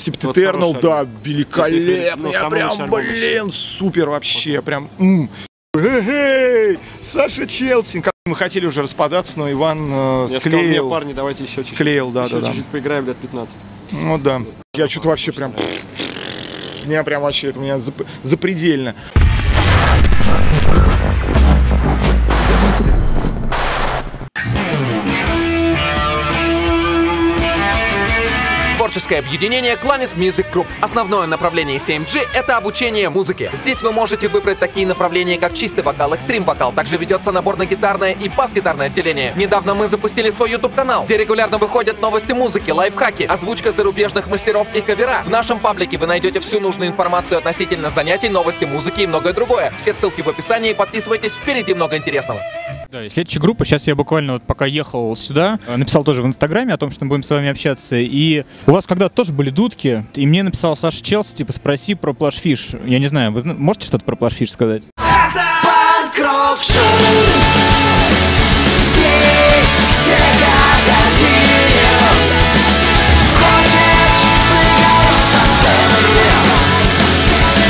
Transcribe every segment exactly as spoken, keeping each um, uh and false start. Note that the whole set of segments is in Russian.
Септ Этернал, вот да, великолепный. Я прям, блин, супер вообще. Прям. Эй, Саша Челси. Мы хотели уже распадаться, но Иван э, склеил. Сказал, мне, парни, давайте еще склеил, чуть, да, еще да, да. Чуть-чуть поиграем лет пятнадцать. Ну да. Я что-то вообще прям. У меня прям вообще это у меня зап... запредельно. Творческое объединение Clans Music Group. Основное направление си эм джи — это обучение музыке. Здесь вы можете выбрать такие направления, как чистый вокал, экстрим-вокал. Также ведется набор на гитарное и бас-гитарное отделение. Недавно мы запустили свой YouTube-канал, где регулярно выходят новости музыки, лайфхаки, озвучка зарубежных мастеров и кавера. В нашем паблике вы найдете всю нужную информацию относительно занятий, новости музыки и многое другое. Все ссылки в описании. Подписывайтесь, впереди много интересного. Да, следующая группа, сейчас я буквально вот пока ехал сюда, написал тоже в Инстаграме о том, что мы будем с вами общаться, и у вас когда-то тоже были дудки, и мне написал Саша Челси, типа, спроси про Plush Fish. Я не знаю, вы можете что-то про Plush Fish сказать? Это панк-рок-шоу, здесь все годатели. Хочешь прыгать со сцены,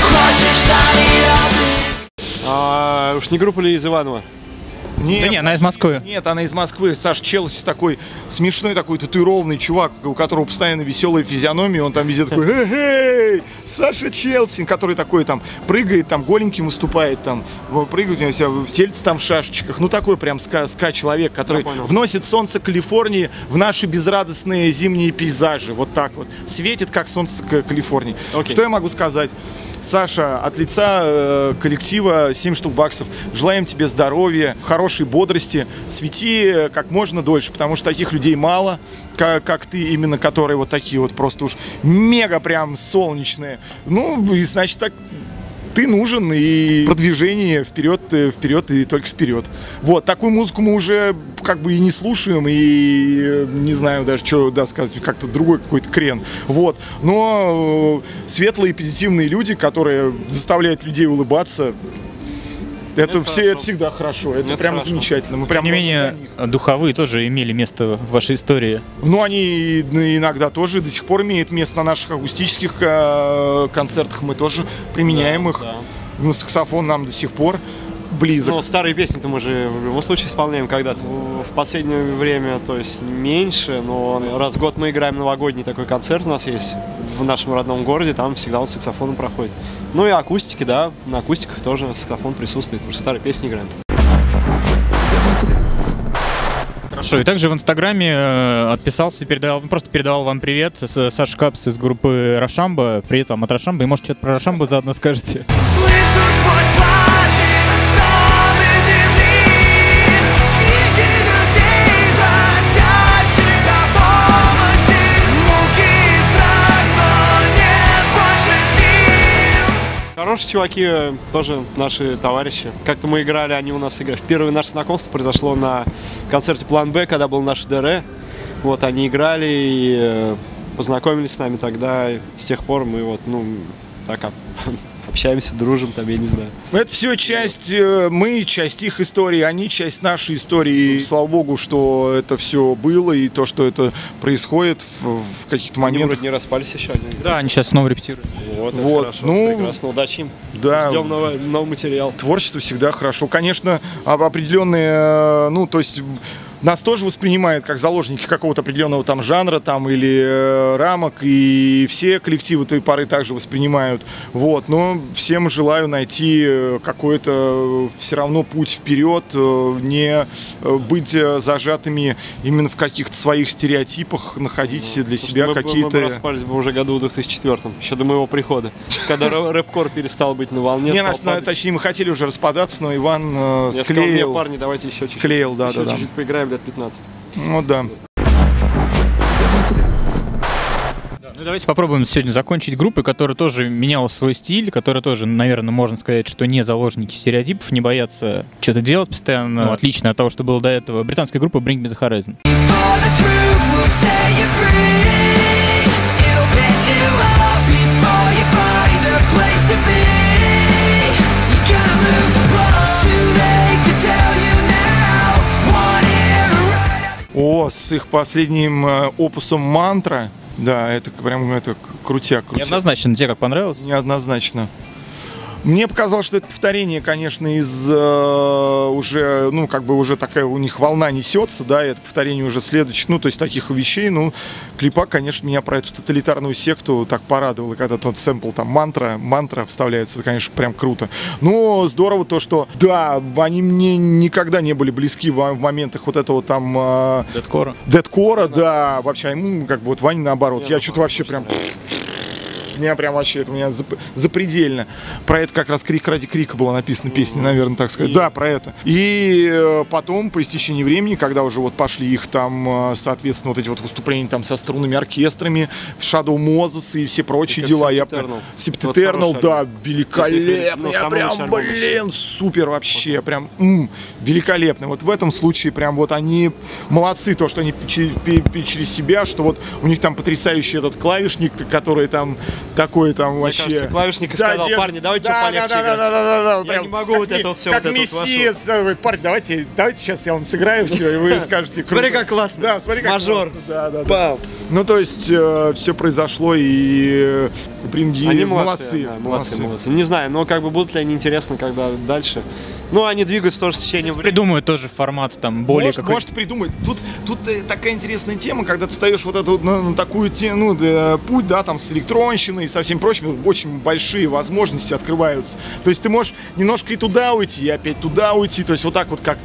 хочешь на нее... А, уж не группа ли из Иванова? Нет, да не, она из Москвы. Нет, она из Москвы. Саша Челси такой смешной, такой татуированный чувак, у которого постоянно веселая физиономия. Он там везде такой, эй, Саша Челси, который такой там прыгает, там голеньким выступает, там прыгает у него себя в тельце там в шашечках. Ну такой прям ска-человек, который вносит солнце Калифорнии в наши безрадостные зимние пейзажи. Вот так вот. Светит, как солнце Калифорнии. Окей. Что я могу сказать? Саша, от лица э, коллектива семь штук баксов. Желаем тебе здоровья, хорошей бодрости, свети как можно дольше, потому что таких людей мало, как, как ты именно, которые вот такие вот просто уж мега прям солнечные. Ну, и значит так... Ты нужен, и продвижение вперед, вперед и только вперед. Вот, такую музыку мы уже как бы и не слушаем, и не знаю даже, что да, сказать, как-то другой какой-то крен. Вот, но светлые, позитивные люди, которые заставляют людей улыбаться, это, это, все, это всегда хорошо, это, это прямо хорошо. Замечательно. Мы прям Тем не менее, духовые тоже имели место в вашей истории. Ну, они иногда тоже до сих пор имеют место на наших акустических э, концертах, мы тоже применяем да, их. Да. Ну, саксофон нам до сих пор близок. Ну, старые песни-то мы же в любом случае исполняем когда-то. В последнее время, то есть меньше, но раз в год мы играем новогодний такой концерт у нас есть в нашем родном городе, там всегда он с саксофоном проходит. Ну и акустики, да, на акустиках тоже саксофон присутствует, потому что старые песни играем. Хорошо, и также в Инстаграме отписался, передавал, просто передавал вам привет Саша Капс из группы Рашамба, привет вам от Рашамбы, и может что-то про Рашамбу заодно скажете. Хорошие чуваки, тоже наши товарищи. Как-то мы играли, они у нас играли. Первое наше знакомство произошло на концерте «План Б», когда был наш ДР. Вот, они играли и познакомились с нами тогда. И с тех пор мы вот, ну, так общаемся, дружим, там, я не знаю. Это все часть, мы часть их истории, они часть нашей истории. И, слава богу, что это все было и то, что это происходит в, в каких-то моментах. Они вроде не распались еще. Они... Да, они сейчас снова репетируют. Вот, это вот. Хорошо, ну, прекрасно, удачи им. Да. Ждем новый, новый материал. Творчество всегда хорошо. Конечно, определенные, ну, то есть... Нас тоже воспринимают как заложники какого-то определенного там жанра там, или э, рамок, и все коллективы той поры также воспринимают. Вот. Но всем желаю найти какой-то все равно путь вперед, не быть зажатыми именно в каких-то своих стереотипах, находить ну, для себя какие-то... Мы распались бы уже году в две тысячи четвёртом, еще до моего прихода, когда рэп-кор перестал быть на волне. Точнее, мы хотели уже распадаться, но Иван склеил. Парни, давайте еще чуть-чуть поиграем. Лет пятнадцать. Ну да. Ну, давайте попробуем сегодня закончить группой, которая тоже меняла свой стиль, которая тоже, наверное, можно сказать, что не заложники стереотипов, не боятся что-то делать постоянно, ну, отлично от того, что было до этого. Британская группа Bring Me the Horizon. О, с их последним опусом «Мантра». Да, это прям это крутяк, крутяк. Неоднозначно. Тебе как понравилось? Неоднозначно. Мне показалось, что это повторение, конечно, из э, уже, ну, как бы уже такая у них волна несется, да, и это повторение уже следующих, ну, то есть таких вещей, ну, клипа, конечно, меня про эту тоталитарную секту так порадовало, когда тот сэмпл, там, мантра, мантра вставляется, это, конечно, прям круто. Но здорово то, что, да, они мне никогда не были близки в, в моментах вот этого там... Э, Дэдкора. Дэдкора, да, да, вообще, ему, как бы, вот Ваня наоборот, я, я что-то вообще прям... меня прям вообще, это у меня запредельно. Про это как раз «Крик ради крика» была написана песня, наверное, так сказать. И... Да, про это. И потом, по истечении времени, когда уже вот пошли их там, соответственно, вот эти вот выступления там со струнными оркестрами, Shadow Moses и все прочие и дела. Септ Этернал, вот да, великолепный. Я прям, блин, супер вообще. Вот. Прям м, великолепный. Вот в этом случае прям вот они молодцы, то, что они через себя, что вот у них там потрясающий этот клавишник, который там... Такой там мне вообще... Кажется, клавишник и да, сказал, дев... парни, давайте да, полегче да, да, да, да, да, да. Я прям не могу вот это все. Как вот мессия, вот. Парни, давайте, давайте сейчас я вам сыграю все, и вы скажете... Смотри, как классно. Да, смотри, как мажор. Классно. Да, да, да. Ну, то есть, э, все произошло, и бринги они молодцы. Молодцы, да, молодцы, молодцы. молодцы. Не знаю, но как бы будут ли они интересны, когда дальше... Ну, они двигаются тоже в течение времени. Придумают тоже формат там более какой-то. Может, придумают. Тут, тут такая интересная тема, когда ты встаешь вот эту, на, на такую ну, да, путь, да, там, с электронщиной и со всем прочим, очень большие возможности открываются. То есть ты можешь немножко и туда уйти, и опять туда уйти. То есть вот так вот как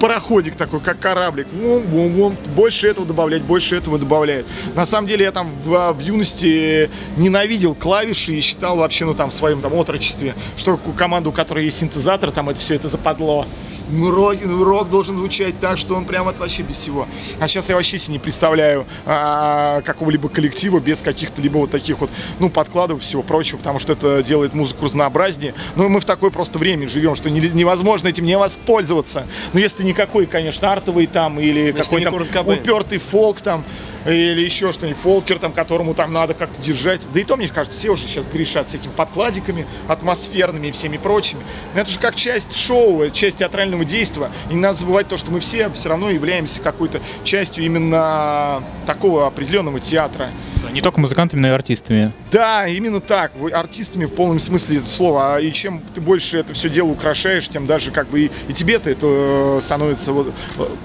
пароходик такой, как кораблик. Вум-вум-вум. Больше этого добавлять, больше этого добавляют. На самом деле я там в, в юности ненавидел клавиши и считал вообще, ну, там, в своем там отрочестве, что команду, у которой есть синтезатор, там это все это западло. Рок, рок должен звучать так, что он прям от вообще без всего. А сейчас я вообще себе не представляю а, какого-либо коллектива без каких-то либо вот таких вот, ну, подкладов и всего прочего, потому что это делает музыку разнообразнее. Ну, и мы в такое просто время живем, что не, невозможно этим не воспользоваться. Но если никакой, конечно, артовый там или какой-то упертый фолк там, или еще что-нибудь, фолкер, там, которому там надо как-то держать. Да и то, мне кажется, все уже сейчас грешат всякими подкладиками, атмосферными и всеми прочими. Но это же как часть шоу, часть театрального действия. И не надо забывать то, что мы все все равно являемся какой-то частью именно такого определенного театра. Не только музыкантами, но и артистами. Да, именно так. Вы артистами в полном смысле этого слова. И чем ты больше это все дело украшаешь, тем даже как бы и, и тебе-то это становится вот,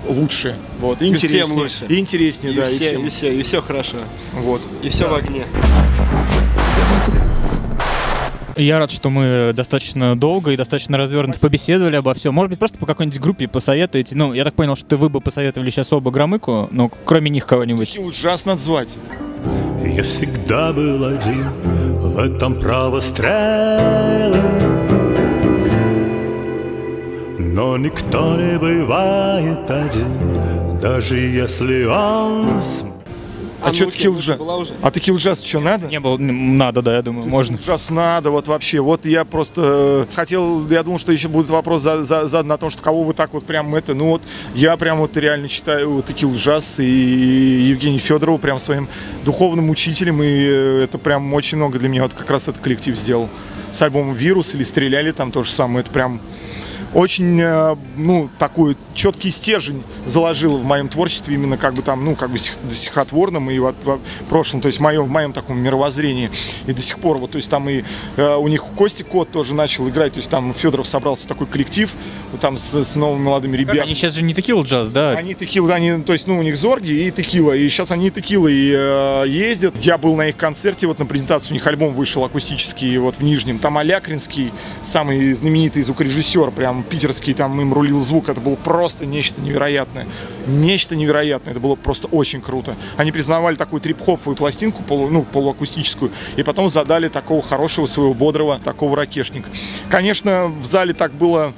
лучше. Вот, и интереснее. И всем лучше. И интереснее, и да. Всем. И всем. И все, и все хорошо. Вот. И все да. в огне. Я рад, что мы достаточно долго и достаточно развернуто побеседовали обо всем. Может быть, просто по какой-нибудь группе посоветуете? Ну, я так понял, что вы бы посоветовали сейчас оба Громыку, но кроме них кого-нибудь. Ужасно отзвать. Я всегда был один, в этом право стрелы, но никто не бывает один, даже если он... А, а что Tequilajazzz? А Tequilajazzz что, надо? Не было, надо, да, я думаю, можно. Tequilajazzz надо, вот вообще. Вот я просто хотел, я думал, что еще будет вопрос за, за, задан о том, что кого вы так вот прям это, ну вот, я прям вот реально читаю Tequilajazzz и Евгения Федорова прям своим духовным учителем, и это прям очень много для меня, вот как раз этот коллектив сделал. С альбомом «Вирус» или «Стреляли» там то же самое, это прям... Очень, ну, такой четкий стержень заложила в моем творчестве, именно как бы там, ну, как бы стихотворном и в, в прошлом, то есть в моем, в моем таком мировоззрении. И до сих пор, вот, то есть там и э, у них Костик-Кот тоже начал играть, то есть там Федоров собрался такой коллектив, вот, там с, с новыми молодыми ребятами. Они сейчас же не Tequilajazzz, да? Они Tequilajazzz, они, то есть, ну, у них Зорги и Tequila, и сейчас они Tequila и э, ездят. Я был на их концерте, вот, на презентации у них альбом вышел акустический, вот, в Нижнем. Там Алякринский, самый знаменитый звукорежиссер, прям, питерский, там им рулил звук, это было просто нечто невероятное. Нечто невероятное, это было просто очень круто. Они признавали такую трип-хоповую пластинку, полу, ну, полуакустическую, и потом задали такого хорошего, своего бодрого, такого ракешника. Конечно, в зале так было...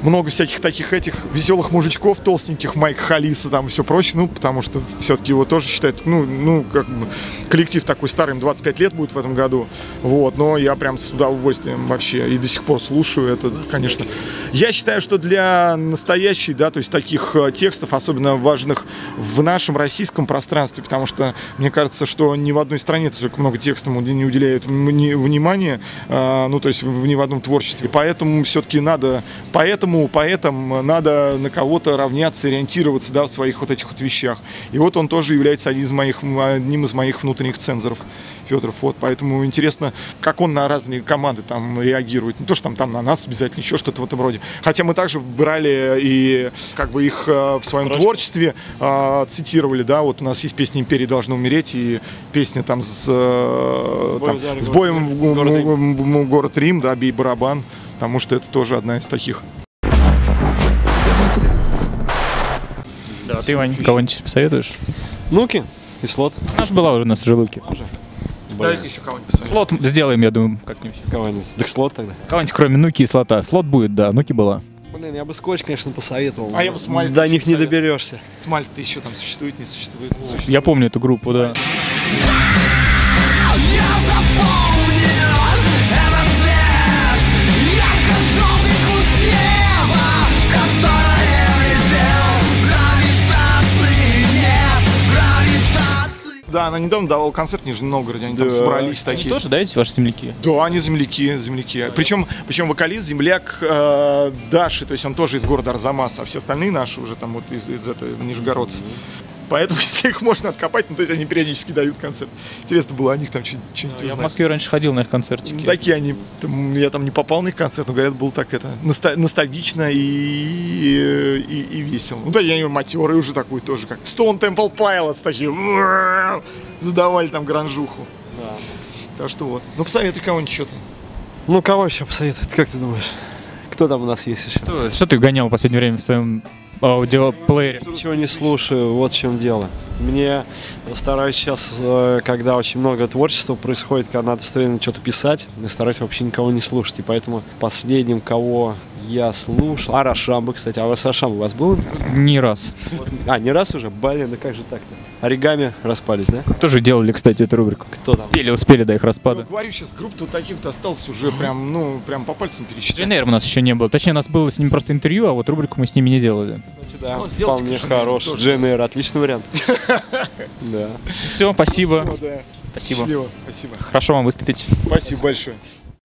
Много всяких таких этих веселых мужичков, толстеньких, Майк Халиса там и все прочее, ну, потому что все-таки его тоже считают, ну, ну, как бы коллектив такой старый, им двадцать пять лет будет в этом году, вот, но я прям с удовольствием вообще и до сих пор слушаю это, конечно. Я считаю, что для настоящей, да, то есть таких текстов, особенно важных в нашем российском пространстве, потому что мне кажется, что ни в одной стране только много текстам не уделяют внимания, ну, то есть ни в одном творчестве, поэтому все-таки надо, поэтому поэтому, поэтому надо на кого-то равняться, ориентироваться, да, в своих вот этих вот вещах. И вот он тоже является одним из моих, одним из моих внутренних цензоров, Федоров. Вот, поэтому интересно, как он на разные команды там реагирует. Не то, что там, там на нас обязательно, еще что-то в этом роде. Хотя мы также брали и как бы их в своем Страшно. творчестве э, цитировали, да, вот у нас есть песня «Империя должна умереть» и песня там с, э, там, с боем в город Рим, город Рим, да, «Бей барабан», потому что это тоже одна из таких. Да, ты, Вань, кого-нибудь посоветуешь? Нуки и Слот. Аж была уже у нас Желуки. Давайте еще кого-нибудь посоветуем. Слот сделаем, я думаю, как-нибудь. Кого-нибудь. Так Слот тогда. Кого-нибудь кроме Нуки и Слота. Слот будет, да, Нуки была. Блин, я бы Скотч, конечно, посоветовал. А я бы Смальта. До них не доберешься. Смальта еще там существует, не существует. Не существует. Я помню эту группу, Смальта. Да. Да, она недавно давала концерт в Нижнем Новгороде, они да. там собрались такие. Они тоже, да, эти ваши земляки? Да, они земляки, земляки. Да. Причем, причем вокалист, земляк э, Даши, то есть он тоже из города Арзамаса, а все остальные наши уже там вот из, из этого нижегородца. Mm-hmm. Поэтому если их можно откопать, ну то есть они периодически дают концерт. Интересно было о них там что-нибудь узнать. Я в Москве раньше ходил на их концертики. Такие они, там, я там не попал на их концерт, но говорят, было так это ностальгично и, и, и, и весело. Ну да, я ее матерый уже такой тоже, как Stone Temple Pilots такие, задавали там гранжуху. Да. Так что вот. Ну посоветуй кого-нибудь что-то. Ну кого еще посоветовать, как ты думаешь? Кто там у нас есть еще? Что, что ты гонял в последнее время в своем... аудиоплеере? Ничего не слушаю, вот в чем дело. Мне стараюсь сейчас, когда очень много творчества происходит, когда надо постоянно что-то писать, я стараюсь вообще никого не слушать. И поэтому последним, кого я слушал... А Рашамба, кстати. А у вас Рашамба у вас был? Не раз. А, не раз уже? Блин, да как же так-то? Оригами распались, да? Тоже делали, кстати, эту рубрику. Кто там? Пели, успели до их распада. Я говорю, сейчас групп-то таких-то осталось уже прям, ну, прям по пальцам пересчитать. Тренер у нас еще не было. Точнее, у нас было с ним просто интервью, а вот рубрику мы с ними не делали. Кстати, да, ну, вполне хороший. Дженнер, отличный вариант. Да. Все, спасибо. Спасибо. Спасибо. Хорошо вам выступить. Спасибо большое.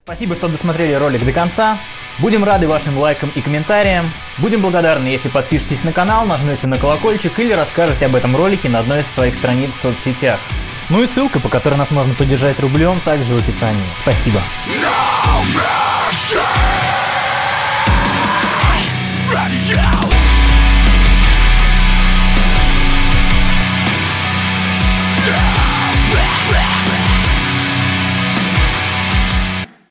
Спасибо, что досмотрели ролик до конца. Будем рады вашим лайкам и комментариям. Будем благодарны, если подпишетесь на канал, нажмете на колокольчик или расскажете об этом ролике на одной из своих страниц в соцсетях. Ну и ссылка, по которой нас можно поддержать рублем, также в описании. Спасибо.